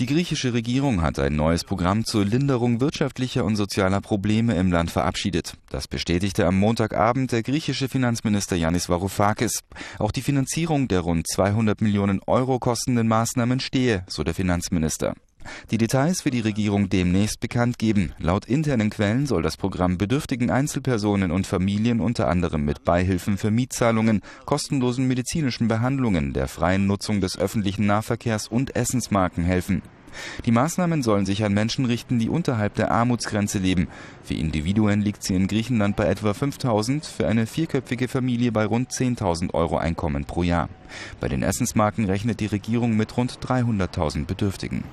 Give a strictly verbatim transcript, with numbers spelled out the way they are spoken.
Die griechische Regierung hat ein neues Programm zur Linderung wirtschaftlicher und sozialer Probleme im Land verabschiedet. Das bestätigte am Montagabend der griechische Finanzminister Yanis Varoufakis. Auch die Finanzierung der rund zweihundert Millionen Euro kostenden Maßnahmen stehe, so der Finanzminister. Die Details für die Regierung demnächst bekannt geben. Laut internen Quellen soll das Programm bedürftigen Einzelpersonen und Familien unter anderem mit Beihilfen für Mietzahlungen, kostenlosen medizinischen Behandlungen, der freien Nutzung des öffentlichen Nahverkehrs und Essensmarken helfen. Die Maßnahmen sollen sich an Menschen richten, die unterhalb der Armutsgrenze leben. Für Individuen liegt sie in Griechenland bei etwa fünftausend, für eine vierköpfige Familie bei rund zehntausend Euro Einkommen pro Jahr. Bei den Essensmarken rechnet die Regierung mit rund dreihunderttausend Bedürftigen.